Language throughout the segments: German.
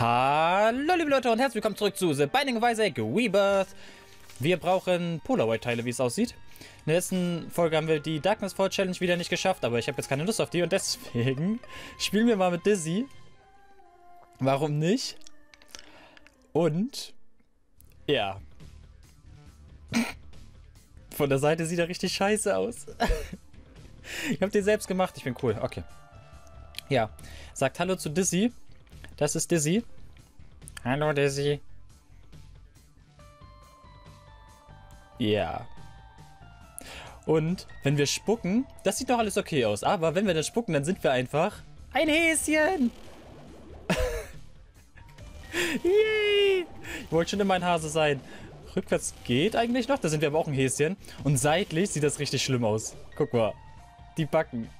Hallo liebe Leute und herzlich willkommen zurück zu The Binding of Isaac: Rebirth. Wir brauchen Polaroid-Teile, wie es aussieht. In der letzten Folge haben wir die Darkness Fall Challenge wieder nicht geschafft, aber ich habe jetzt keine Lust auf die und deswegen spielen wir mal mit Dizzy. Warum nicht? Und ja. Von der Seite sieht er richtig scheiße aus. Ich habe den selbst gemacht, ich bin cool, okay. Ja, sagt Hallo zu Dizzy. Das ist Dizzy. Hallo Dizzy. Ja. Und wenn wir spucken, das sieht doch alles okay aus. Aber wenn wir dann spucken, dann sind wir einfach ein Häschen. Yay! Ich wollte schon immer ein Hase sein. Rückwärts geht eigentlich noch. Da sind wir aber auch ein Häschen. Und seitlich sieht das richtig schlimm aus. Guck mal. Die Backen.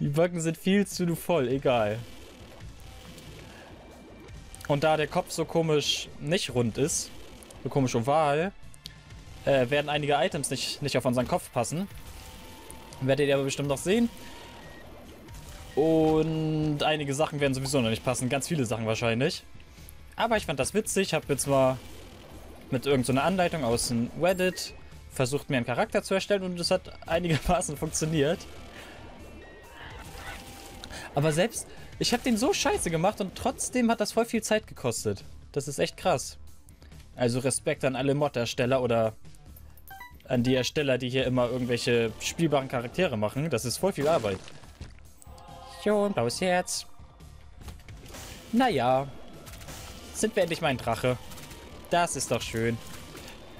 Die Backen sind viel zu voll, egal. Und da der Kopf so komisch nicht rund ist, so komisch oval, werden einige Items nicht auf unseren Kopf passen. Werdet ihr aber bestimmt noch sehen. Und einige Sachen werden sowieso noch nicht passen, ganz viele Sachen wahrscheinlich. Aber ich fand das witzig, ich habe jetzt mal mit irgendeiner Anleitung aus dem Reddit versucht, mir einen Charakter zu erstellen und es hat einigermaßen funktioniert. Aber selbst, ich habe den so scheiße gemacht und trotzdem hat das voll viel Zeit gekostet. Das ist echt krass. Also Respekt an alle Mod-Ersteller oder an die Ersteller, die hier immer irgendwelche spielbaren Charaktere machen. Das ist voll viel Arbeit. Jo, ein blaues Herz. Naja, sind wir endlich mal ein Drache. Das ist doch schön.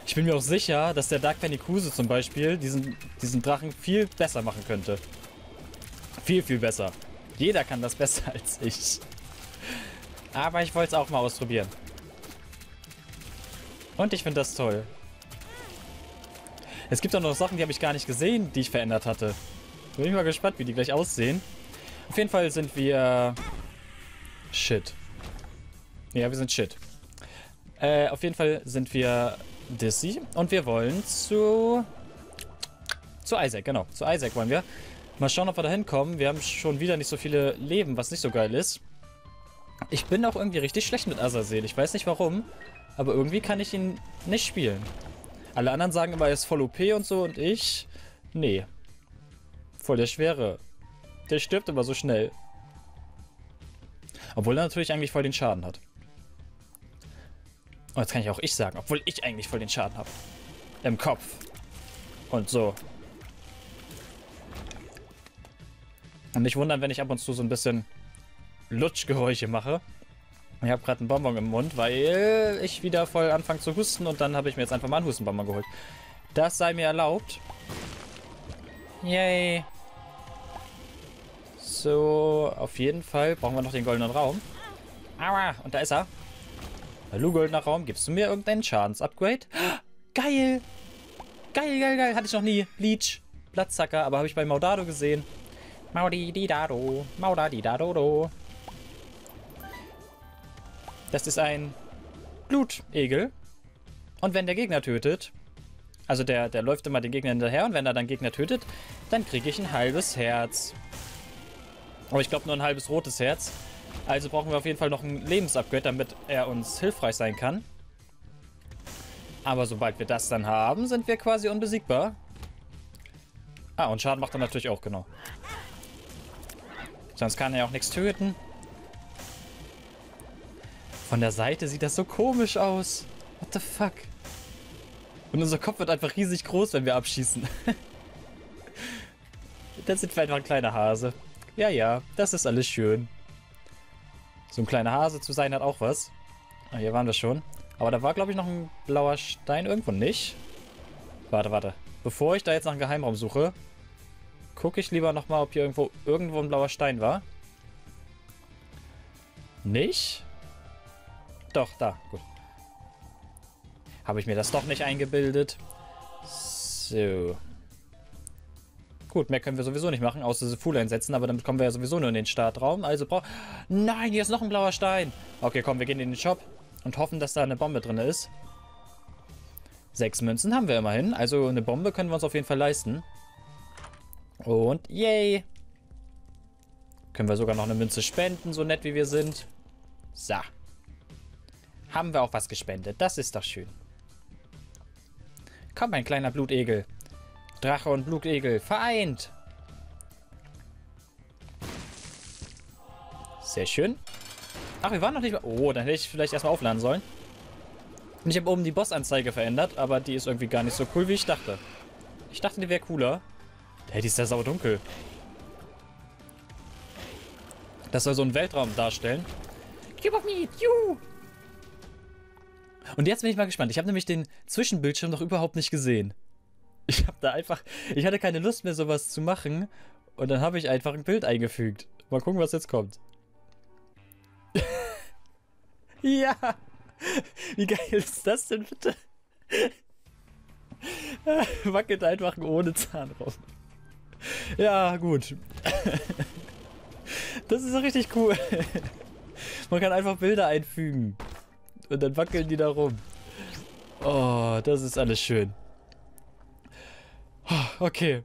Ich bin mir auch sicher, dass der Dark Penny Cruiser zum Beispiel diesen Drachen viel besser machen könnte. Viel, viel besser. Jeder kann das besser als ich. Aber ich wollte es auch mal ausprobieren. Und ich finde das toll. Es gibt auch noch Sachen, die habe ich gar nicht gesehen, die ich verändert hatte. Bin ich mal gespannt, wie die gleich aussehen. Auf jeden Fall sind wir... Shit. Ja, wir sind Shit. Auf jeden Fall sind wir Dizzy. Und wir wollen zu... Zu Isaac, genau. Zu Isaac wollen wir. Mal schauen, ob wir da hinkommen. Wir haben schon wieder nicht so viele Leben, was nicht so geil ist. Ich bin auch irgendwie richtig schlecht mit Azazel. Ich weiß nicht warum, aber irgendwie kann ich ihn nicht spielen. Alle anderen sagen immer, er ist voll OP und so und ich... Nee. Voll der Schwere. Der stirbt immer so schnell. Obwohl er natürlich eigentlich voll den Schaden hat. Und jetzt kann ich auch ich sagen, obwohl ich eigentlich voll den Schaden habe. Im Kopf. Und so. Und nicht wundern, wenn ich ab und zu so ein bisschen Lutschgeräusche mache. Ich habe gerade einen Bonbon im Mund, weil ich wieder voll anfange zu husten und dann habe ich mir jetzt einfach mal einen Hustenbonbon geholt. Das sei mir erlaubt. Yay. So, auf jeden Fall brauchen wir noch den goldenen Raum. Aua, und da ist er. Hallo, goldener Raum, gibst du mir irgendeinen Schadensupgrade? Geil. Geil, geil, geil. Hatte ich noch nie. Leech, Platzacker, aber habe ich bei Maudado gesehen. Maudididado, Maudadidadodo. Das ist ein Blutegel. Und wenn der Gegner tötet, also der läuft immer den Gegner hinterher und wenn er dann Gegner tötet, dann kriege ich ein halbes Herz. Aber ich glaube nur ein halbes rotes Herz. Also brauchen wir auf jeden Fall noch ein Lebensupgrade, damit er uns hilfreich sein kann. Aber sobald wir das dann haben, sind wir quasi unbesiegbar. Ah, und Schaden macht er natürlich auch, genau. Sonst kann er ja auch nichts töten. Von der Seite sieht das so komisch aus. What the fuck? Und unser Kopf wird einfach riesig groß, wenn wir abschießen. Dann sind wir einfach ein kleiner Hase. Ja, ja, das ist alles schön. So ein kleiner Hase zu sein hat auch was. Ah, hier waren wir schon. Aber da war, glaube ich, noch ein blauer Stein irgendwo nicht. Warte, warte. Bevor ich da jetzt nach einem Geheimraum suche... Gucke ich lieber nochmal, ob hier irgendwo ein blauer Stein war. Nicht? Doch, da. Gut. Habe ich mir das doch nicht eingebildet. So. Gut, mehr können wir sowieso nicht machen, außer The Fool einsetzen. Aber damit kommen wir ja sowieso nur in den Startraum. Also braucht... Nein, hier ist noch ein blauer Stein. Okay, komm, wir gehen in den Shop und hoffen, dass da eine Bombe drin ist. 6 Münzen haben wir immerhin. Also eine Bombe können wir uns auf jeden Fall leisten. Und yay! Können wir sogar noch eine Münze spenden, so nett wie wir sind. So. Haben wir auch was gespendet. Das ist doch schön. Komm, mein kleiner Blutegel. Drache und Blutegel vereint. Sehr schön. Ach, wir waren noch nicht mal... Oh, dann hätte ich vielleicht erstmal aufladen sollen. Und ich habe oben die Bossanzeige verändert, aber die ist irgendwie gar nicht so cool, wie ich dachte. Ich dachte, die wäre cooler. Hey, die ist ja saudunkel. Das soll so einen Weltraum darstellen. Cube of Meat, juhu! Und jetzt bin ich mal gespannt. Ich habe nämlich den Zwischenbildschirm noch überhaupt nicht gesehen. Ich habe da einfach... Ich hatte keine Lust mehr, sowas zu machen. Und dann habe ich einfach ein Bild eingefügt. Mal gucken, was jetzt kommt. Ja! Wie geil ist das denn, bitte? Wackelt einfach ohne Zahn rum. Ja, gut. Das ist so richtig cool. Man kann einfach Bilder einfügen. Und dann wackeln die da rum. Oh, das ist alles schön. Okay.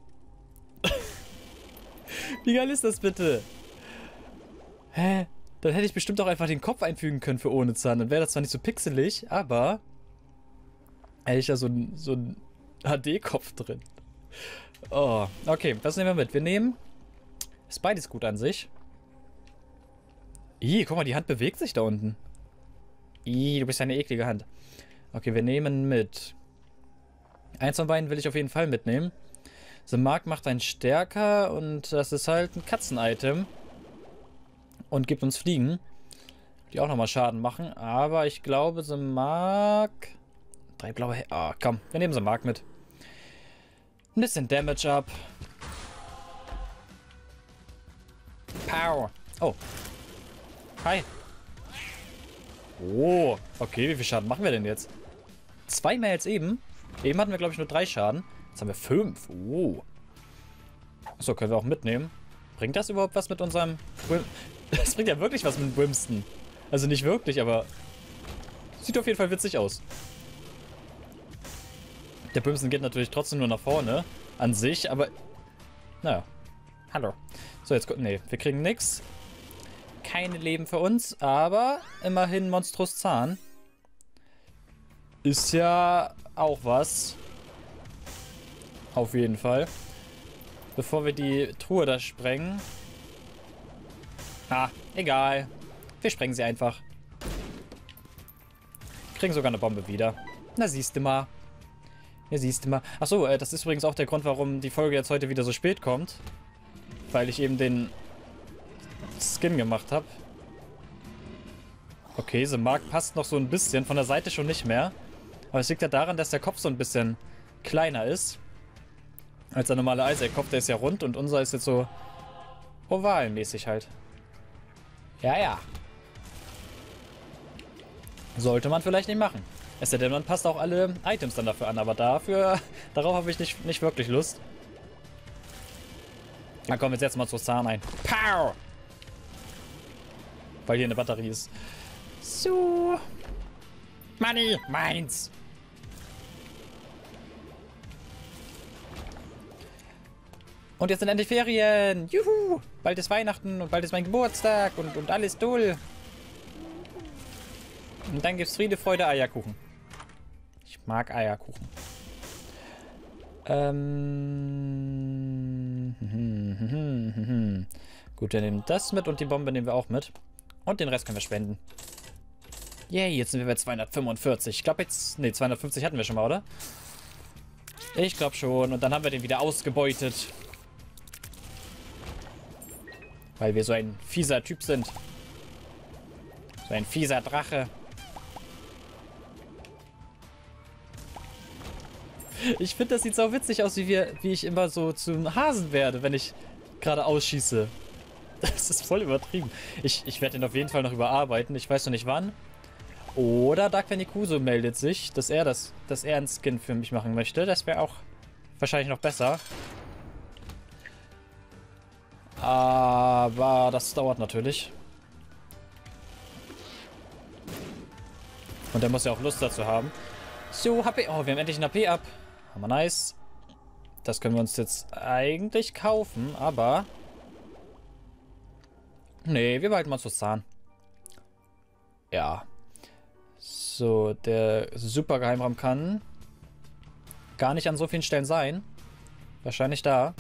Wie geil ist das bitte? Hä? Dann hätte ich bestimmt auch einfach den Kopf einfügen können für ohne Zahn. Dann wäre das zwar nicht so pixelig, aber... hätte ich da so ein HD-Kopf drin. Oh, okay. Was nehmen wir mit? Wir nehmen... Ist beides gut an sich. Ih, guck mal, die Hand bewegt sich da unten. Ih, du bist ja eine eklige Hand. Okay, wir nehmen mit. Eins von beiden will ich auf jeden Fall mitnehmen. The Mark macht einen stärker und das ist halt ein Katzen-Item. Und gibt uns Fliegen. Die auch nochmal Schaden machen. Aber ich glaube, The Mark... 3 blaue... Ah, komm, wir nehmen The Mark mit. Ein bisschen Damage ab. Pow. Oh. Hi. Oh. Okay, wie viel Schaden machen wir denn jetzt? 2 mehr als eben. Eben hatten wir, glaube ich, nur 3 Schaden. Jetzt haben wir 5. Oh. So, können wir auch mitnehmen. Bringt das überhaupt was mit unserem... Das bringt ja wirklich was mit Brimstone. Also nicht wirklich, aber... Sieht auf jeden Fall witzig aus. Der Brimstone geht natürlich trotzdem nur nach vorne. An sich, aber... Naja. Hallo. So, jetzt... Nee, wir kriegen nichts. Keine Leben für uns, aber immerhin Monstrous Zahn. Ist ja auch was. Auf jeden Fall. Bevor wir die Truhe da sprengen. Ah, egal. Wir sprengen sie einfach. Kriegen sogar eine Bombe wieder. Na, siehst du mal. Ja, siehst du mal. Achso, das ist übrigens auch der Grund, warum die Folge jetzt heute wieder so spät kommt. Weil ich eben den Skin gemacht habe. Okay, The Mark passt noch so ein bisschen. Von der Seite schon nicht mehr. Aber es liegt ja daran, dass der Kopf so ein bisschen kleiner ist. Als der normale Isaac-Kopf. Der ist ja rund und unser ist jetzt so ovalmäßig halt. Ja, ja. Sollte man vielleicht nicht machen. Es sei denn, man passt auch alle Items dann dafür an. Aber darauf habe ich nicht wirklich Lust. Na komm, jetzt setzen wir mal zur Zahn ein. Pow! Weil hier eine Batterie ist. So. Money! Meins! Und jetzt sind endlich Ferien! Juhu! Bald ist Weihnachten und bald ist mein Geburtstag und alles toll. Und dann gibt's Friede, Freude, Eierkuchen. Ich mag Eierkuchen. Gut, wir nehmen das mit und die Bombe nehmen wir auch mit. Und den Rest können wir spenden. Yay, jetzt sind wir bei 245. Ich glaube jetzt... Ne, 250 hatten wir schon mal, oder? Ich glaube schon. Und dann haben wir den wieder ausgebeutet. Weil wir so ein fieser Typ sind. So ein fieser Drache. Ich finde, das sieht so witzig aus, wie ich immer so zum Hasen werde, wenn ich gerade ausschieße. Das ist voll übertrieben. Ich werde den auf jeden Fall noch überarbeiten. Ich weiß noch nicht wann. Oder Dark Penny Cruiser meldet sich, dass er einen Skin für mich machen möchte. Das wäre auch wahrscheinlich noch besser. Aber das dauert natürlich. Und er muss ja auch Lust dazu haben. So, HP. Oh, wir haben endlich ein HP ab. Aber nice. Das können wir uns jetzt eigentlich kaufen, aber... Nee, wir behalten Monstrous Zahn. Ja. So, der Supergeheimraum kann gar nicht an so vielen Stellen sein. Wahrscheinlich da.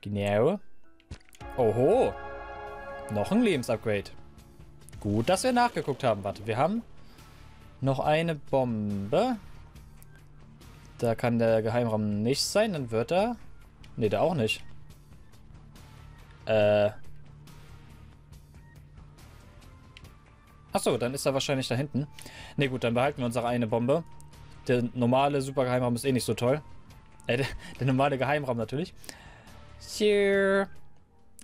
Genau. Oho. Noch ein Lebensupgrade. Gut, dass wir nachgeguckt haben. Warte, wir haben noch eine Bombe. Da kann der Geheimraum nicht sein. Dann wird er... Ne, da auch nicht. Achso, dann ist er wahrscheinlich da hinten. Ne gut, dann behalten wir unsere eine Bombe. Der normale Supergeheimraum ist eh nicht so toll. Der normale Geheimraum natürlich. Hier.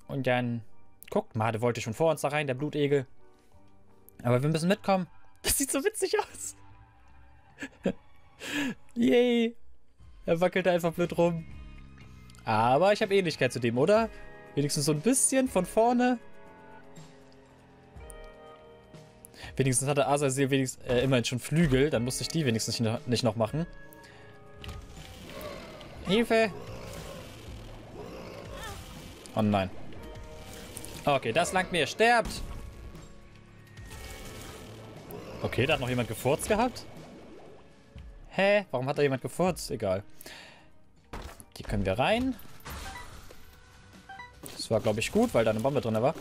Und dann... Guckt mal, der wollte schon vor uns da rein, der Blutegel. Aber wir müssen mitkommen. Das sieht so witzig aus. Yay. Er wackelt einfach blöd rum. Aber ich habe Ähnlichkeit zu dem, oder? Wenigstens so ein bisschen von vorne. Wenigstens hatte Azazel immerhin schon Flügel. Dann musste ich die wenigstens nicht noch machen. Hilfe! Oh nein. Okay, das langt mir. Sterbt! Okay, da hat noch jemand gefurzt gehabt? Hä? Warum hat da jemand gefurzt? Egal. Die können wir rein. Das war, glaube ich, gut, weil da eine Bombe drin war.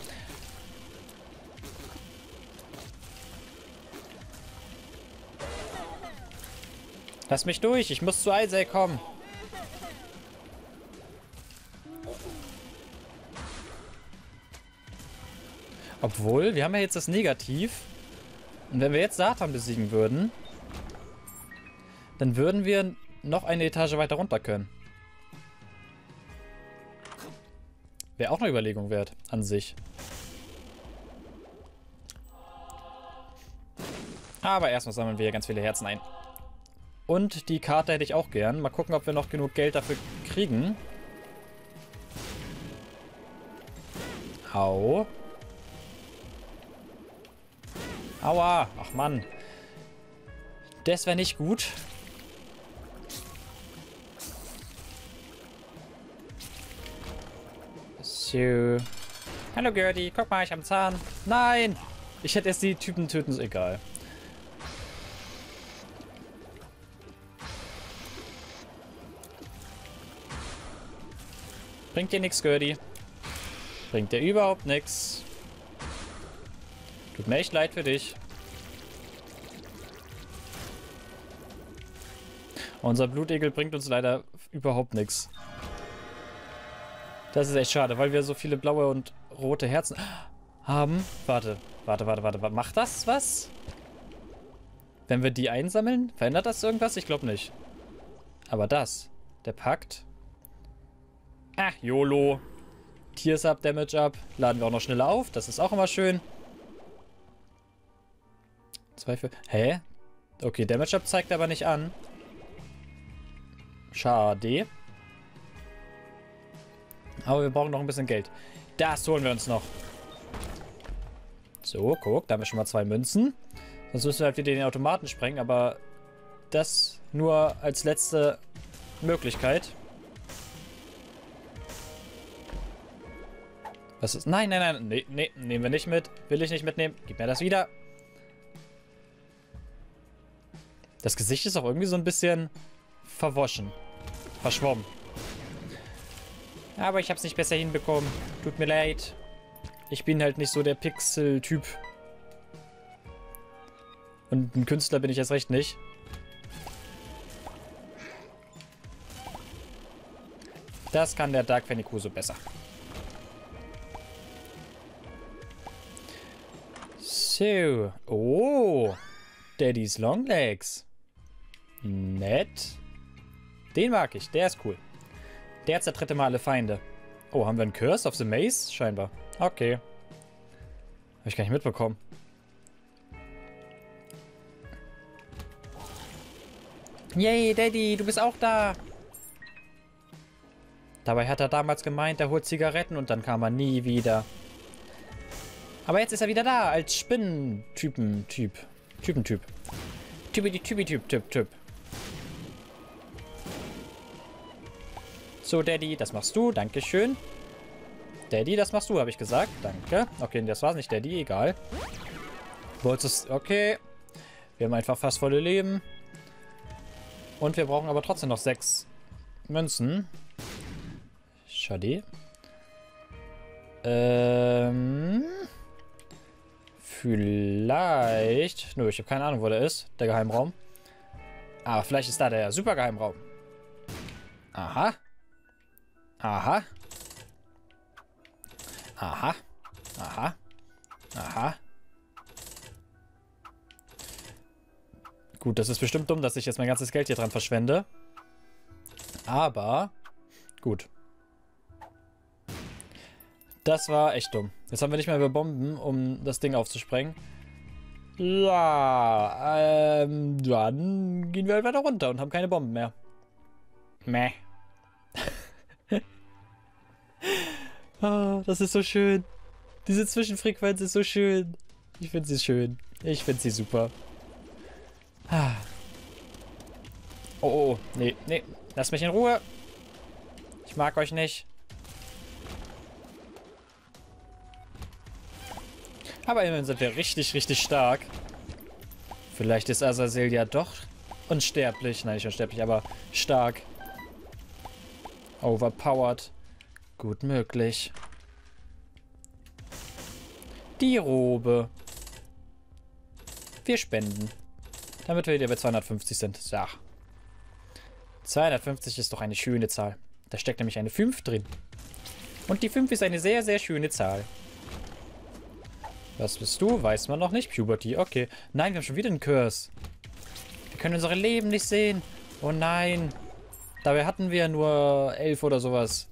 Lass mich durch, ich muss zu Isaac kommen. Obwohl, wir haben ja jetzt das Negativ. Und wenn wir jetzt Satan besiegen würden, dann würden wir noch eine Etage weiter runter können. Wäre auch eine Überlegung wert, an sich. Aber erstmal sammeln wir hier ganz viele Herzen ein. Und die Karte hätte ich auch gern. Mal gucken, ob wir noch genug Geld dafür kriegen. Au. Aua. Ach Mann. Das wäre nicht gut. So. Hallo Gertie. Guck mal, ich habe einen Zahn. Nein. Ich hätte erst die Typen töten. Ist egal. Bringt dir nichts, Gertie. Bringt dir überhaupt nichts. Tut mir echt leid für dich. Unser Blutegel bringt uns leider überhaupt nichts. Das ist echt schade, weil wir so viele blaue und rote Herzen haben. Warte. Macht das was? Wenn wir die einsammeln? Verändert das irgendwas? Ich glaube nicht. Aber das. Der Pakt. Ach, YOLO. Tears up, Damage up. Laden wir auch noch schneller auf. Das ist auch immer schön. Zweifel. Hä? Okay, Damage up zeigt aber nicht an. Schade. Aber wir brauchen noch ein bisschen Geld. Das holen wir uns noch. So, guck. Da haben wir schon mal 2 Münzen. Sonst müssen wir halt wieder den Automaten sprengen. Aber das nur als letzte Möglichkeit. Was ist... Nein. Nee, nehmen wir nicht mit. Will ich nicht mitnehmen. Gib mir das wieder. Das Gesicht ist auch irgendwie so ein bisschen verwaschen. Verschwommen. Aber ich hab's nicht besser hinbekommen. Tut mir leid. Ich bin halt nicht so der Pixel-Typ. Und ein Künstler bin ich erst recht nicht. Das kann der Dark Penny Cruiser besser. So. Oh. Daddy's Long Legs. Nett. Den mag ich. Der ist cool. Der zertritt immer alle Feinde. Oh, haben wir einen Curse of the Maze? Scheinbar. Okay. Habe ich gar nicht mitbekommen. Yay, Daddy, du bist auch da. Dabei hat er damals gemeint, er holt Zigaretten und dann kam er nie wieder. Aber jetzt ist er wieder da, als Spinnentypen-Typ. Typentyp. Typ. So, Daddy, das machst du. Dankeschön. Daddy, das machst du, habe ich gesagt. Danke. Okay, das war's nicht, Daddy. Egal. Wolltest... Okay. Wir haben einfach fast volle Leben. Und wir brauchen aber trotzdem noch 6 Münzen. Schade. Vielleicht... Nö, ich habe keine Ahnung, wo der ist. Der Geheimraum. Aber vielleicht ist da der Supergeheimraum. Aha. Aha. Aha. Aha. Aha. Gut, das ist bestimmt dumm, dass ich jetzt mein ganzes Geld hier dran verschwende. Aber... Gut. Das war echt dumm. Jetzt haben wir nicht mehr Bomben, um das Ding aufzusprengen. Ja, dann gehen wir halt weiter runter und haben keine Bomben mehr. Meh. Oh, das ist so schön. Diese Zwischenfrequenz ist so schön. Ich finde sie schön. Ich finde sie super. Ah. Oh, oh, nee, nee. Lasst mich in Ruhe. Ich mag euch nicht. Aber immerhin sind wir richtig, richtig stark. Vielleicht ist Azazel ja doch unsterblich. Nein, nicht unsterblich, aber stark. Overpowered. Gut möglich. Die Robe. Wir spenden. Damit wir wieder bei 250 sind. Ja. 250 ist doch eine schöne Zahl. Da steckt nämlich eine 5 drin. Und die 5 ist eine sehr, sehr schöne Zahl. Was bist du? Weiß man noch nicht. Puberty. Okay. Nein, wir haben schon wieder einen Curse. Wir können unsere Leben nicht sehen. Oh nein. Dabei hatten wir nur 11 oder sowas.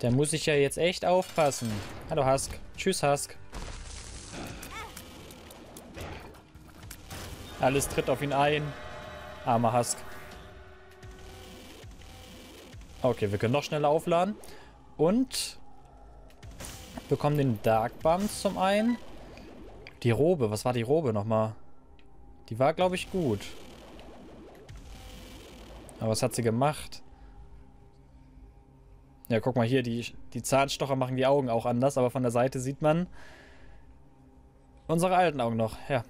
Da muss ich ja jetzt echt aufpassen. Hallo Husk. Tschüss Husk. Alles tritt auf ihn ein. Armer Husk. Okay, wir können noch schneller aufladen. Und bekommen den Dark Bum zum einen. Die Robe. Was war die Robe nochmal? Die war, glaube ich, gut. Aber was hat sie gemacht? Ja, guck mal hier, die Zahnstocher machen die Augen auch anders, aber von der Seite sieht man unsere alten Augen noch. Ja.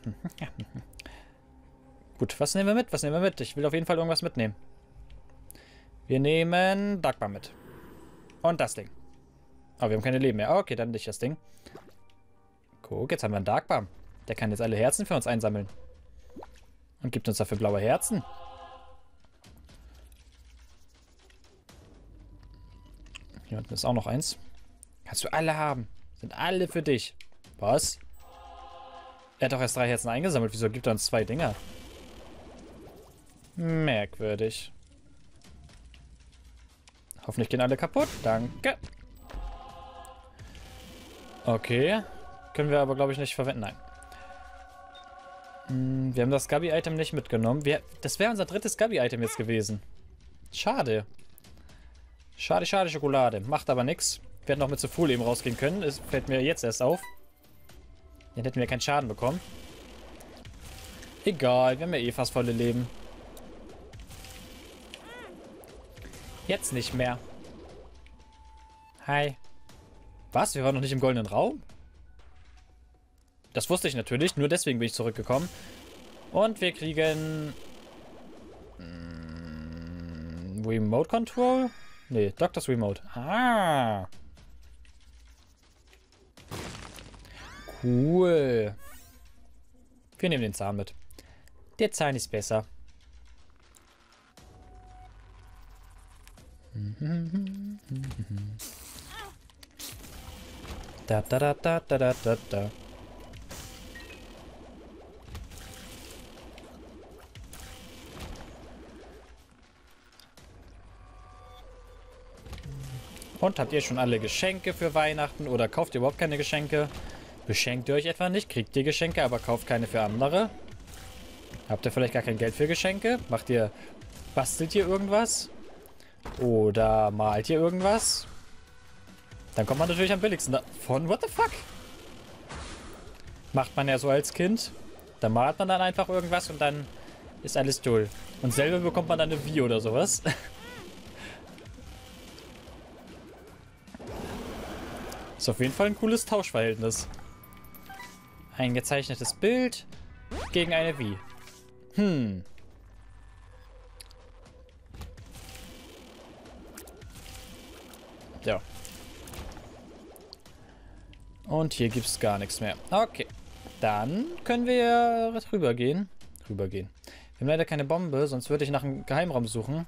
Gut, was nehmen wir mit? Was nehmen wir mit? Ich will auf jeden Fall irgendwas mitnehmen. Wir nehmen Dark Bum mit. Und das Ding. Aber wir haben keine Leben mehr. Okay, dann nicht das Ding. Guck, jetzt haben wir einen Dark Bum. Der kann jetzt alle Herzen für uns einsammeln. Und gibt uns dafür blaue Herzen. Hier unten ist auch noch eins. Kannst du alle haben. Sind alle für dich. Was? Er hat doch erst 3 Herzen eingesammelt. Wieso gibt er uns 2 Dinger? Merkwürdig. Hoffentlich gehen alle kaputt. Danke. Okay. Können wir aber, glaube ich, nicht verwenden. Nein. Wir haben das Gabby-Item nicht mitgenommen. Das wäre unser drittes Gabby-Item jetzt gewesen. Schade. Schade, schade, Schokolade. Macht aber nichts. Wir hätten auch mit The Fool eben rausgehen können. Es fällt mir jetzt erst auf. Dann hätten wir keinen Schaden bekommen. Egal, wir haben ja eh fast volle Leben. Jetzt nicht mehr. Hi. Was? Wir waren noch nicht im goldenen Raum? Das wusste ich natürlich. Nur deswegen bin ich zurückgekommen. Und wir kriegen... Remote Control? Nee, Doctors Remote. Ah. Cool. Wir nehmen den Zahn mit. Der Zahn ist besser. Da da da da da da da da. Und habt ihr schon alle Geschenke für Weihnachten oder kauft ihr überhaupt keine Geschenke? Beschenkt ihr euch etwa nicht? Kriegt ihr Geschenke, aber kauft keine für andere? Habt ihr vielleicht gar kein Geld für Geschenke? Bastelt ihr irgendwas? Oder malt ihr irgendwas? Dann kommt man natürlich am billigsten davon. What the fuck? Macht man ja so als Kind. Da malt man dann einfach irgendwas und dann ist alles toll. Und selber bekommt man dann eine Wii oder sowas. Ist auf jeden Fall ein cooles Tauschverhältnis. Ein gezeichnetes Bild gegen eine Wii. Hm. Ja. Und hier gibt es gar nichts mehr. Okay. Dann können wir rübergehen. Wir haben leider keine Bombe, sonst würde ich nach einem Geheimraum suchen.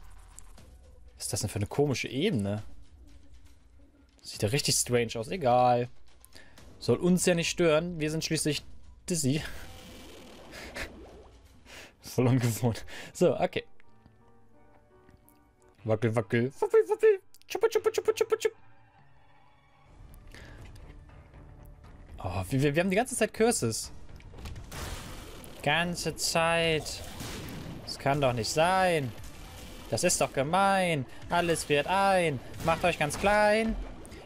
Was ist das denn für eine komische Ebene? Sieht ja richtig strange aus. Egal. Soll uns ja nicht stören. Wir sind schließlich Dizzy. Voll ungewohnt. So, okay. Wackel, wackel. Wuppel, wuppel. Chup, chup, chup, chup, chup. Oh, wir haben die ganze Zeit Curses. Ganze Zeit. Das kann doch nicht sein. Das ist doch gemein. Alles wird ein. Macht euch ganz klein.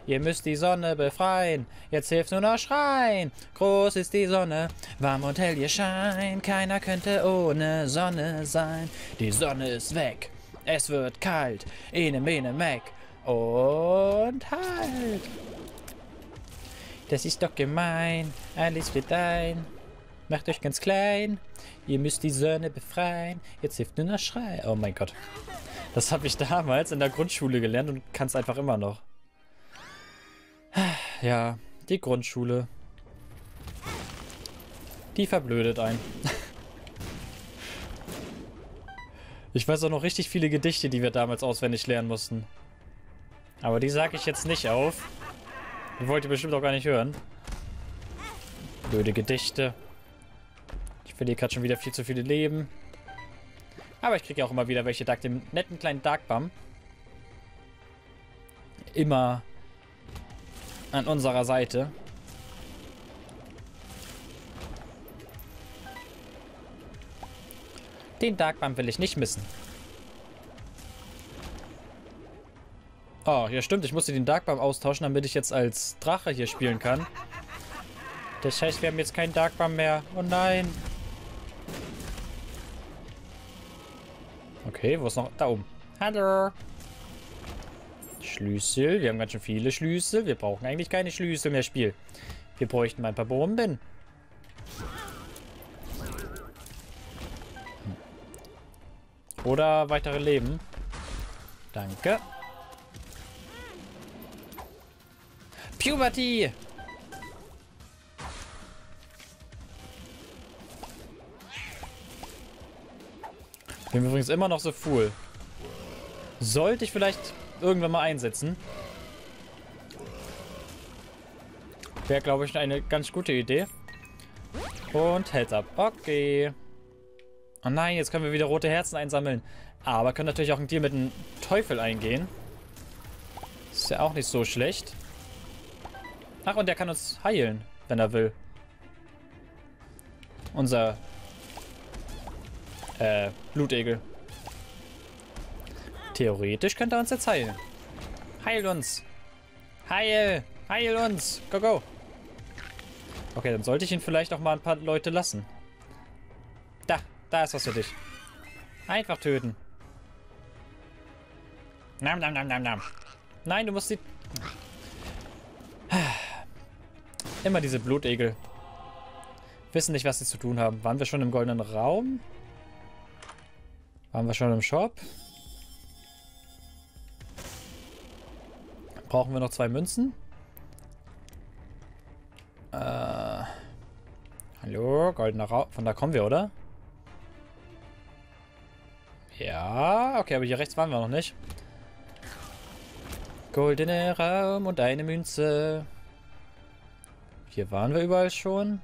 Ihr müsst die Sonne befreien. Jetzt hilft nur noch schreien. Groß ist die Sonne. Warm und hell ihr Schein. Keiner könnte ohne Sonne sein. Die Sonne ist weg. Es wird kalt. Ene, mene, meck. Und halt. Das ist doch gemein. Alles wird ein. Macht euch ganz klein. Ihr müsst die Sonne befreien. Jetzt hilft nur noch Schrei. Oh mein Gott. Das habe ich damals in der Grundschule gelernt und kann es einfach immer noch. Ja, die Grundschule. Die verblödet einen. Ich weiß auch noch richtig viele Gedichte, die wir damals auswendig lernen mussten. Aber die sage ich jetzt nicht auf. Die wollt ihr bestimmt auch gar nicht hören. Blöde Gedichte. Ich verliere gerade schon wieder viel zu viele Leben. Aber ich kriege ja auch immer wieder welche dank dem netten kleinen Dark Bum. Immer an unserer Seite. Den Dark Bum will ich nicht missen. Oh, ja stimmt, ich musste den Dark Bum austauschen, damit ich jetzt als Drache hier spielen kann. Das heißt, wir haben jetzt keinen Dark Bum mehr. Oh nein. Okay, wo ist noch? Da oben. Hallo. Schlüssel. Wir haben ganz schön viele Schlüssel. Wir brauchen eigentlich keine Schlüssel mehr, Spiel. Wir bräuchten mal ein paar Bomben. Oder weitere Leben. Danke. Puberty! Ich bin übrigens immer noch so cool. Sollte ich vielleicht irgendwann mal einsetzen. Wäre, glaube ich, eine ganz gute Idee. Und hält ab. Okay. Oh nein, jetzt können wir wieder rote Herzen einsammeln. Aber können natürlich auch einen Deal mit dem Teufel eingehen. Ist ja auch nicht so schlecht. Ach, und der kann uns heilen, wenn er will. Unser... Blutegel. Theoretisch könnte er uns jetzt heilen. Heil uns! Heil! Heil uns! Go, go! Okay, dann sollte ich ihn vielleicht auch mal ein paar Leute lassen. Da ist was für dich. Einfach töten. Nam, nam, nam, nam, nam. Nein, du musst die... Immer diese Blutegel. Wissen nicht, was sie zu tun haben. Waren wir schon im goldenen Raum? Waren wir schon im Shop? Brauchen wir noch 2 Münzen? Hallo, goldener Raum. Von da kommen wir, oder? Ja, okay, aber hier rechts waren wir noch nicht. Goldener Raum und eine Münze. Hier waren wir überall schon.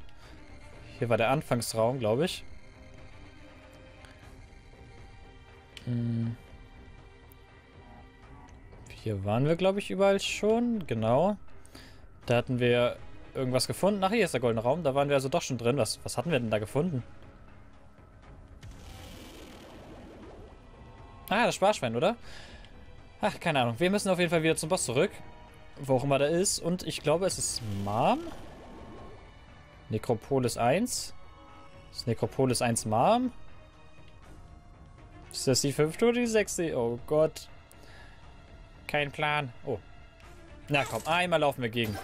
Hier war der Anfangsraum, glaube ich. Hier waren wir, glaube ich, überall schon. Genau. Da hatten wir irgendwas gefunden. Ach, hier ist der goldene Raum. Da waren wir also doch schon drin. Was hatten wir denn da gefunden? Ah, das Sparschwein, oder? Ach, keine Ahnung. Wir müssen auf jeden Fall wieder zum Boss zurück. Wo auch immer der ist. Und ich glaube, es ist Marm. Nekropolis 1. Das ist Nekropolis 1 Marm. Ist das die 5. oder die 6.? Oh Gott. Kein Plan. Oh. Na komm, einmal laufen wir gegen.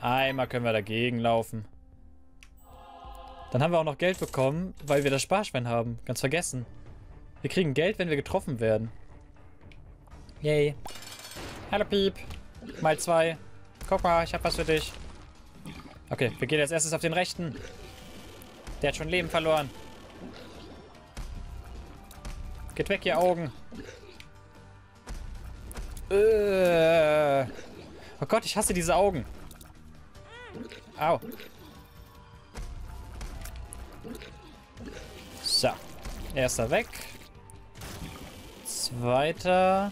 Einmal können wir dagegen laufen. Dann haben wir auch noch Geld bekommen, weil wir das Sparschwein haben. Ganz vergessen. Wir kriegen Geld, wenn wir getroffen werden. Yay. Hallo Piep. Mal 2. Guck mal, ich hab was für dich. Okay, wir gehen als erstes auf den rechten. Der hat schon Leben verloren. Geht weg, ihr Augen. Oh Gott, ich hasse diese Augen. Au. So. Erster weg. Zweiter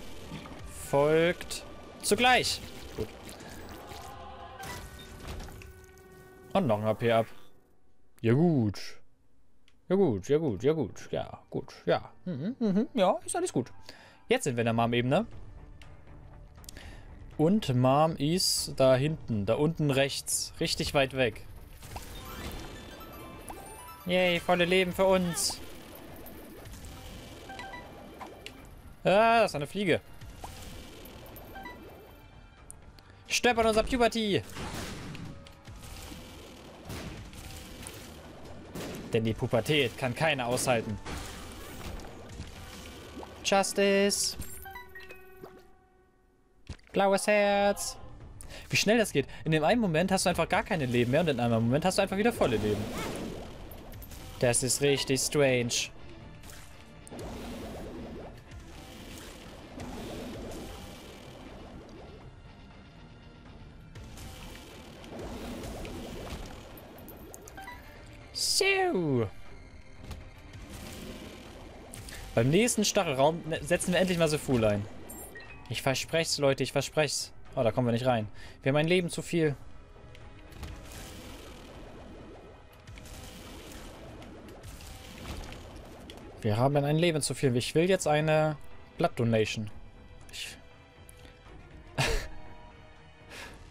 folgt zugleich. Gut. Und noch ein HP ab. Ja gut. Ja gut, ja gut, ja gut. Ja, gut, ja. Mhm, mhm, ja, ist alles gut. Jetzt sind wir in der Mom-Ebene. Und Mom ist da hinten, da unten rechts. Richtig weit weg. Yay, volle Leben für uns. Ah, das ist eine Fliege. Stirb an unserer Puberty. Denn die Pubertät kann keiner aushalten. Justice. Blaues Herz. Wie schnell das geht. In dem einen Moment hast du einfach gar keine Leben mehr und in einem anderen Moment hast du einfach wieder volle Leben. Das ist richtig strange. So. Beim nächsten Stachelraum setzen wir endlich mal The Fool ein. Ich verspreche es, Leute, ich verspreche es. Oh, da kommen wir nicht rein. Wir haben ein Leben zu viel. Wir haben ein Leben zu viel. Ich will jetzt eine Blood-Donation.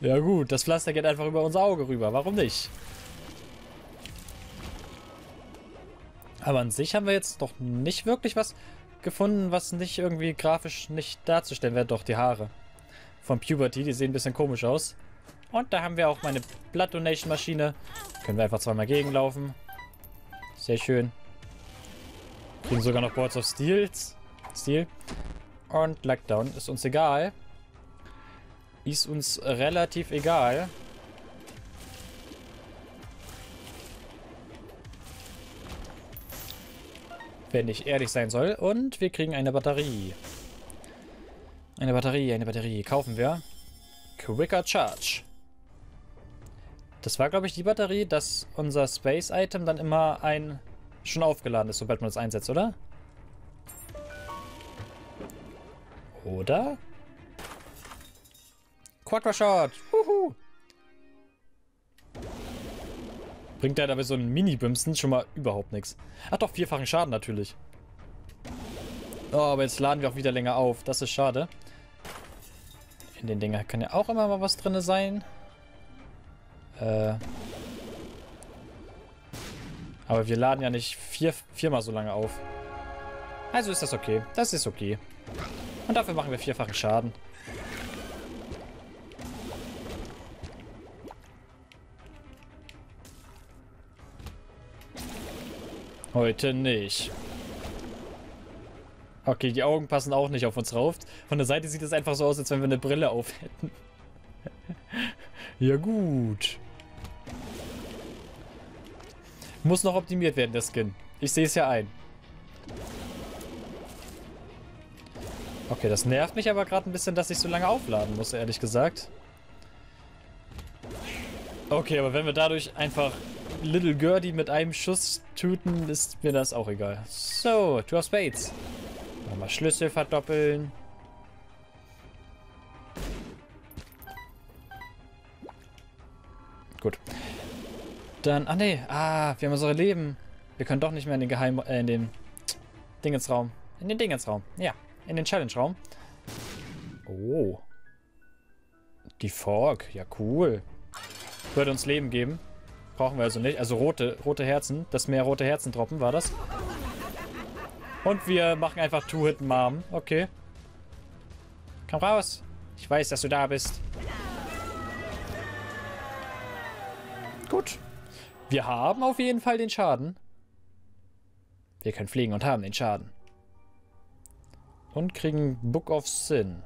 Ja gut, das Pflaster geht einfach über unser Auge rüber. Warum nicht? Aber an sich haben wir jetzt doch nicht wirklich was gefunden, was nicht irgendwie grafisch nicht darzustellen wäre. Doch die Haare von Puberty, die sehen ein bisschen komisch aus. Und da haben wir auch meine Blood-Donation-Maschine. Können wir einfach zweimal gegenlaufen. Sehr schön. Kriegen sogar noch Boards of Steel. Und Lockdown ist uns egal. Ist uns relativ egal. Wenn ich ehrlich sein soll. Und wir kriegen eine Batterie. Eine Batterie, eine Batterie. Kaufen wir. Quicker Charge. Das war, glaube ich, die Batterie, dass unser Space-Item dann immer schon aufgeladen ist, sobald man es einsetzt, oder? Oder? Quadra Shot. Wuhu! Bringt der dabei so einen Mini-Brimstone schon mal überhaupt nichts. Hat doch vierfachen Schaden natürlich. Oh, aber jetzt laden wir auch wieder länger auf. Das ist schade. In den Dinger kann ja auch immer mal was drin sein. Aber wir laden ja nicht viermal so lange auf. Also ist das okay. Das ist okay. Und dafür machen wir vierfachen Schaden. Heute nicht. Okay, die Augen passen auch nicht auf uns rauf. Von der Seite sieht es einfach so aus, als wenn wir eine Brille auf hätten. Ja gut. Muss noch optimiert werden, der Skin. Ich sehe es ja ein. Okay, das nervt mich aber gerade ein bisschen, dass ich so lange aufladen muss, ehrlich gesagt. Okay, aber wenn wir dadurch einfach Little Gertie mit einem Schuss töten, ist mir das auch egal. So, Two of Spades. Nochmal Schlüssel verdoppeln. Gut. Dann, ach nee, wir haben unsere Leben. Wir können doch nicht mehr in den Dingensraum. In den Dingensraum, ja. In den Challenge-Raum. Oh. Die Fork, ja cool. Würde uns Leben geben. Brauchen wir also nicht. Also rote Herzen. Das mehr rote Herzen-Droppen war das. Und wir machen einfach Two-Hit-Mom. Okay. Komm raus. Ich weiß, dass du da bist. Wir haben auf jeden Fall den Schaden. Wir können fliegen und haben den Schaden. Und kriegen Book of Sin.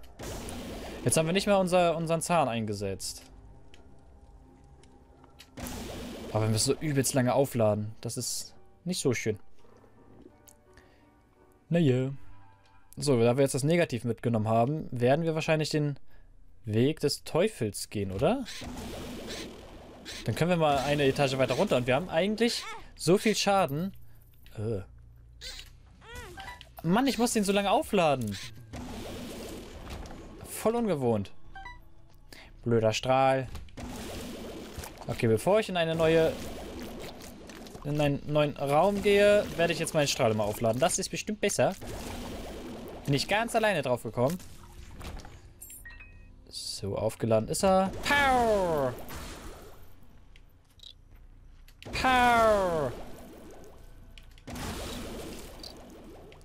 Jetzt haben wir nicht mehr unseren Zahn eingesetzt. Aber wir müssen so übelst lange aufladen. Das ist nicht so schön. Naja. So, da wir jetzt das Negativ mitgenommen haben, werden wir wahrscheinlich den Weg des Teufels gehen, oder? Dann können wir mal eine Etage weiter runter. Und wir haben eigentlich so viel Schaden. Mann, ich muss den so lange aufladen. Voll ungewohnt. Blöder Strahl. Okay, bevor ich in einen neuen Raum gehe, werde ich jetzt meinen Strahl mal aufladen. Das ist bestimmt besser. Bin ich ganz alleine drauf gekommen. So, aufgeladen ist er. Pow! Pow!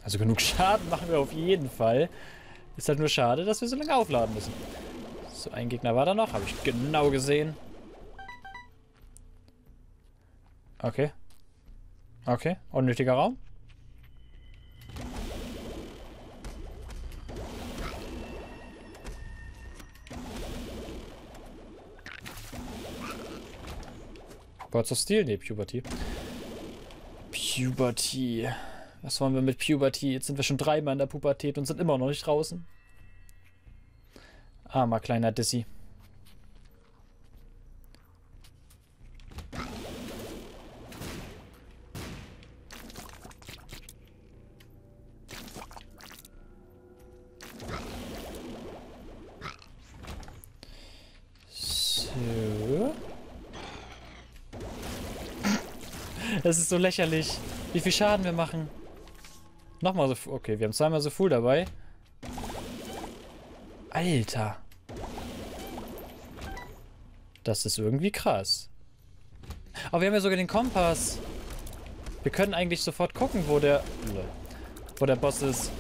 Also genug Schaden machen wir auf jeden Fall. Ist halt nur schade, dass wir so lange aufladen müssen. So, ein Gegner war da noch. Habe ich genau gesehen. Okay. Okay, unnötiger Raum. Birds of Steel? Ne, Puberty. Puberty. Was wollen wir mit Puberty? Jetzt sind wir schon dreimal in der Pubertät und sind immer noch nicht draußen. Armer kleiner Dizzy. Das ist so lächerlich. Wie viel Schaden wir machen. Nochmal so Fool. Okay, wir haben zweimal so Fool dabei. Alter. Das ist irgendwie krass. Aber wir haben ja sogar den Kompass. Wir können eigentlich sofort gucken, wo der Boss ist.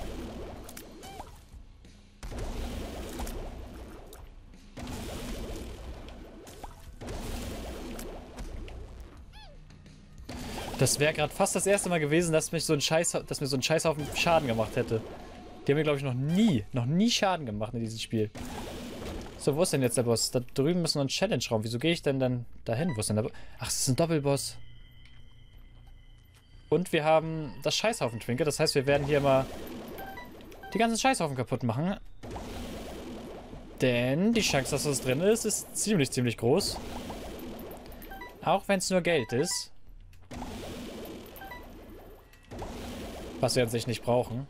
Das wäre gerade fast das erste Mal gewesen, dass mir so ein Scheißhaufen Schaden gemacht hätte. Die haben mir, glaube ich, noch nie Schaden gemacht in diesem Spiel. So, wo ist denn jetzt der Boss? Da drüben ist noch ein Challenge-Raum. Wieso gehe ich denn dann dahin? Wo ist denn der Boss? Ach, es ist ein Doppelboss. Und wir haben das Scheißhaufen-Twinkel. Das heißt, wir werden hier mal die ganzen Scheißhaufen kaputt machen. Denn die Chance, dass das drin ist, ist ziemlich, ziemlich groß. Auch wenn es nur Geld ist. Was wir an sich nicht brauchen.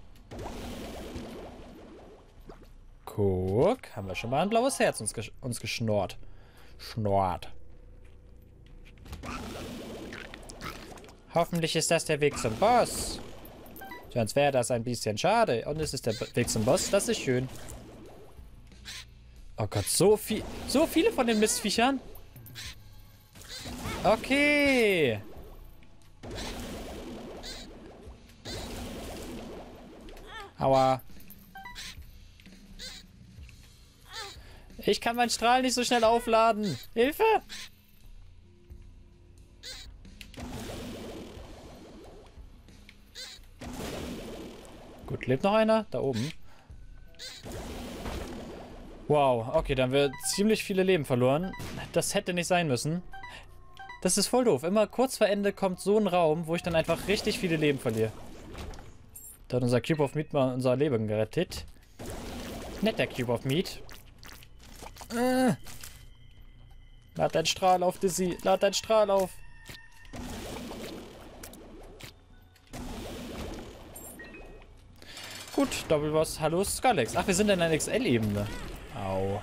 Guck, haben wir schon mal ein blaues Herz uns geschnort. Schnort. Hoffentlich ist das der Weg zum Boss. Sonst wäre das ein bisschen schade. Und es ist der Weg zum Boss, das ist schön. Oh Gott, so viele von den Mistviechern. Okay. Aua. Ich kann meinen Strahl nicht so schnell aufladen. Hilfe! Gut, lebt noch einer? Da oben. Wow, okay, da haben wir ziemlich viele Leben verloren. Das hätte nicht sein müssen. Das ist voll doof. Immer kurz vor Ende kommt so ein Raum, wo ich dann einfach richtig viele Leben verliere. Da hat unser Cube of Meat mal unser Leben gerettet. Netter Cube of Meat. Lad deinen Strahl auf, Dizzy. Lad deinen Strahl auf. Gut, Doppelboss. Hallo, Skalex. Ach, wir sind in einer XL-Ebene. Au.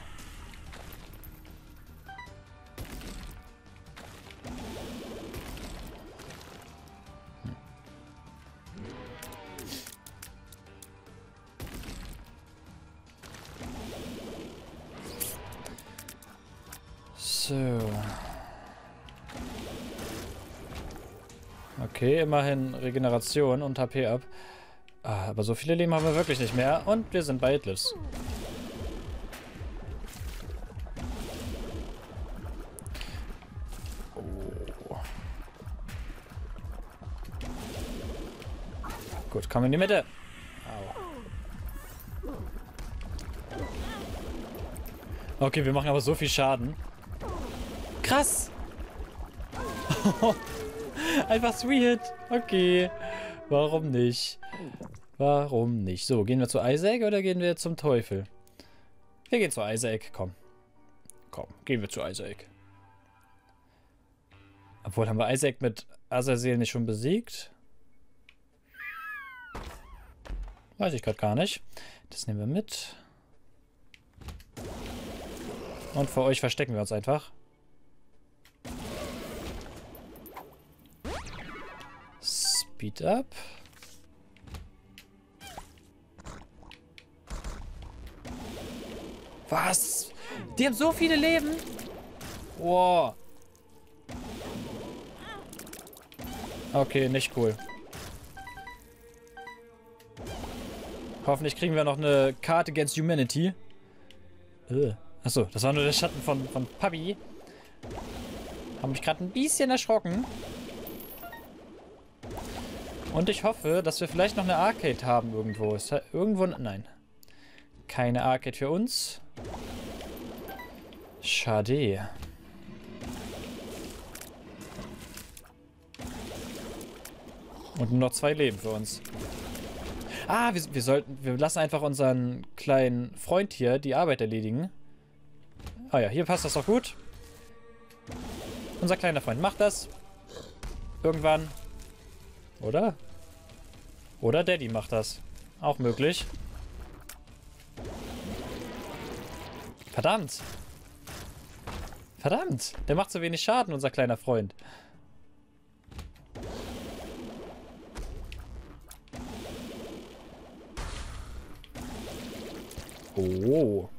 Okay, immerhin Regeneration und HP ab. Ah, aber so viele Leben haben wir wirklich nicht mehr. Und wir sind bei Itlus. Oh. Gut, komm in die Mitte. Au. Okay, wir machen aber so viel Schaden. Krass! Einfach 3-Hit. Okay. Warum nicht? Warum nicht? So, gehen wir zu Isaac oder gehen wir zum Teufel? Wir gehen zu Isaac. Komm. Komm, gehen wir zu Isaac. Obwohl, haben wir Isaac mit Azazel nicht schon besiegt? Weiß ich gerade gar nicht. Das nehmen wir mit. Und vor euch verstecken wir uns einfach. Speed up. Was? Die haben so viele Leben? Wow. Okay, nicht cool. Hoffentlich kriegen wir noch eine Card against Humanity. Achso, das war nur der Schatten von Papi. Haben mich gerade ein bisschen erschrocken. Und ich hoffe, dass wir vielleicht noch eine Arcade haben irgendwo. Ist da irgendwo... Nein. Keine Arcade für uns. Schade. Und nur noch 2 Leben für uns. Ah, wir lassen einfach unseren kleinen Freund hier die Arbeit erledigen. Ah ja, hier passt das doch gut. Unser kleiner Freund macht das. Irgendwann. Oder? Oder Daddy macht das. Auch möglich. Verdammt. Verdammt. Der macht so wenig Schaden, unser kleiner Freund. Oh.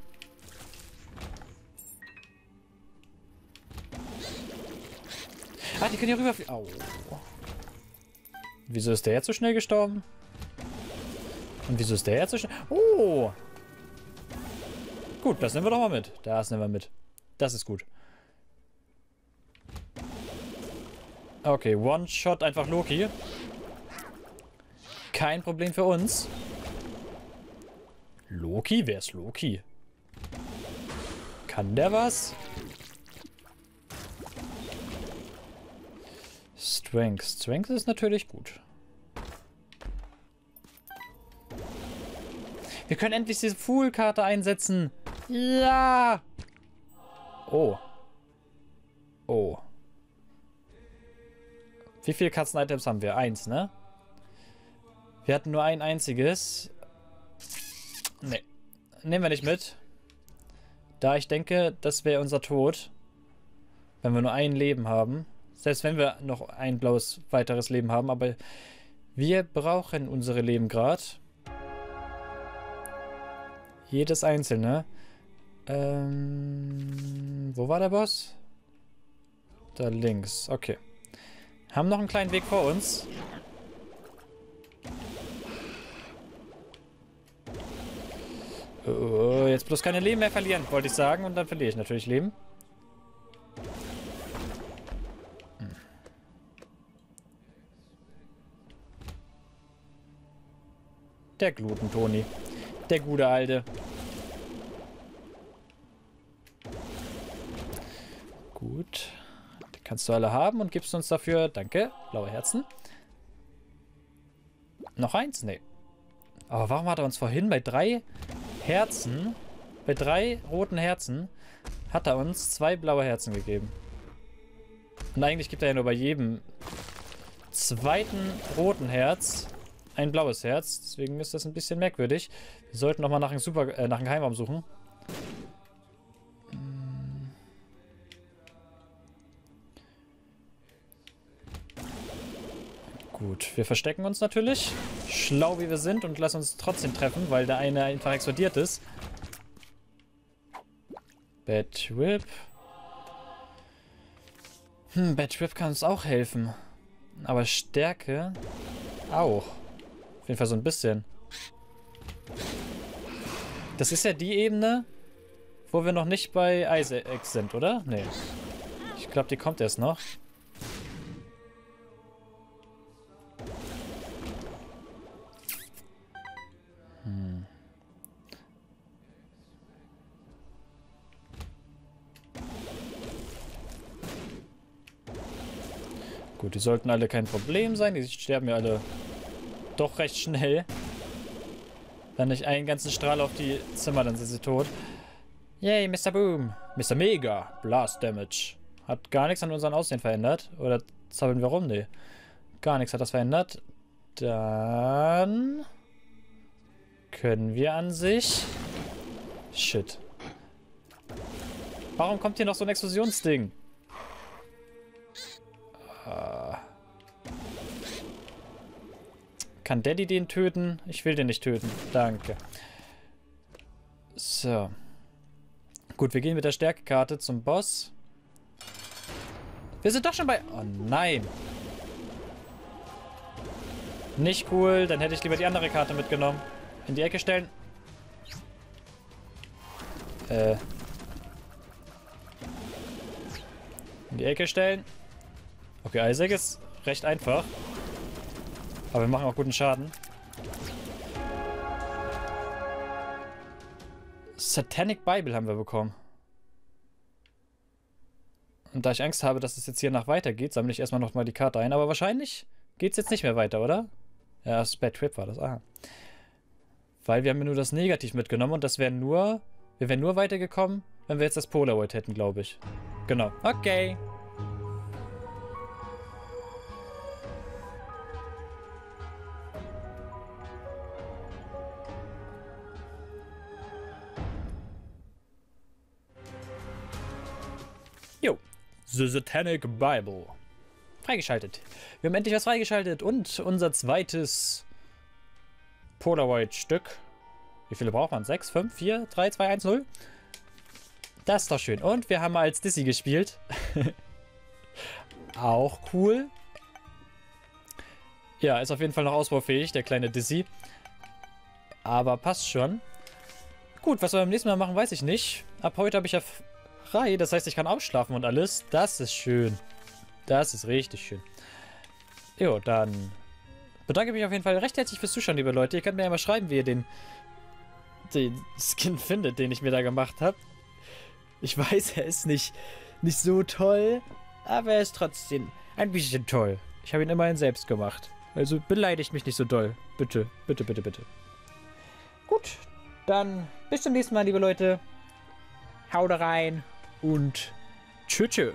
Ah, die können hier rüberfliegen. Au. Wieso ist der jetzt so schnell gestorben? Und wieso ist der jetzt so schnell... Oh. Gut, das nehmen wir doch mal mit. Das nehmen wir mit. Das ist gut. Okay, One-Shot einfach Loki. Kein Problem für uns. Loki? Wer ist Loki? Kann der was? Strength. Strength ist natürlich gut. Wir können endlich diese Fool-Karte einsetzen. Ja! Oh. Oh. Wie viele Katzen-Items haben wir? 1, ne? Wir hatten nur ein einziges. Ne. Nehmen wir nicht mit. Da ich denke, das wäre unser Tod. Wenn wir nur ein Leben haben. Selbst wenn wir noch ein blaues weiteres Leben haben. Aber wir brauchen unsere Leben gerade. Jedes einzelne. Wo war der Boss? Da links. Okay. Haben noch einen kleinen Weg vor uns. Oh, jetzt bloß keine Leben mehr verlieren, wollte ich sagen. Und dann verliere ich natürlich Leben. Hm. Der Gluten-Toni. Der gute Alte. Gut. Die kannst du alle haben und gibst uns dafür... Danke. Blaue Herzen. Noch eins? Nee. Aber warum hat er uns vorhin bei 3... Herzen, bei 3 roten Herzen hat er uns 2 blaue Herzen gegeben. Und eigentlich gibt er ja nur bei jedem zweiten roten Herz ein blaues Herz. Deswegen ist das ein bisschen merkwürdig. Wir sollten nochmal nach einem Geheimraum suchen. Gut, wir verstecken uns natürlich, schlau wie wir sind, und lassen uns trotzdem treffen, weil der eine einfach explodiert ist. Badwip. Hm, Badwip kann uns auch helfen. Aber Stärke auch. Auf jeden Fall so ein bisschen. Das ist ja die Ebene, wo wir noch nicht bei Isaac sind, oder? Nee. Ich glaube, die kommt erst noch. Gut, die sollten alle kein Problem sein. Die sterben ja alle doch recht schnell. Dann nicht einen ganzen Strahl auf die Zimmer, dann sind sie tot. Yay, Mr. Boom. Mr. Mega. Blast Damage. Hat gar nichts an unseren Aussehen verändert. Oder zappeln wir rum? Nee. Gar nichts hat das verändert. Dann können wir an sich... Shit. Warum kommt hier noch so ein Explosionsding? Kann Daddy den töten? Ich will den nicht töten. Danke. So. Gut, wir gehen mit der Stärkekarte zum Boss. Wir sind doch schon bei... Oh nein. Nicht cool. Dann hätte ich lieber die andere Karte mitgenommen. In die Ecke stellen. In die Ecke stellen. Okay, Isaac ist recht einfach. Aber wir machen auch guten Schaden. Satanic Bible haben wir bekommen. Und da ich Angst habe, dass es jetzt hier nach weitergeht, sammle ich erstmal nochmal die Karte ein. Aber wahrscheinlich geht es jetzt nicht mehr weiter, oder? Ja, das Bad Trip war das. Aha. Weil wir haben nur das Negativ mitgenommen und das wäre nur... Wir wären nur weitergekommen, wenn wir jetzt das Polaroid hätten, glaube ich. Genau. Okay. Jo. The Satanic Bible. Freigeschaltet. Wir haben endlich was freigeschaltet und unser zweites Polaroid-Stück. Wie viele braucht man? 6, 5, 4, 3, 2, 1, 0. Das ist doch schön. Und wir haben mal als Dizzy gespielt. Auch cool. Ja, ist auf jeden Fall noch ausbaufähig, der kleine Dizzy. Aber passt schon. Gut, was wir beim nächsten Mal machen, weiß ich nicht. Ab heute habe ich ja frei. Das heißt, ich kann ausschlafen und alles. Das ist schön. Das ist richtig schön. Jo, dann bedanke mich auf jeden Fall recht herzlich fürs Zuschauen, liebe Leute. Ihr könnt mir ja mal schreiben, wie ihr den Skin findet, den ich mir da gemacht habe. Ich weiß, er ist nicht so toll, aber er ist trotzdem ein bisschen toll. Ich habe ihn immerhin selbst gemacht. Also beleidigt mich nicht so doll. Bitte, bitte, bitte, bitte. Gut, dann bis zum nächsten Mal, liebe Leute. Haut rein und tschö, tschö.